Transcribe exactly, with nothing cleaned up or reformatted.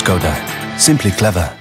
Škoda. Simply clever.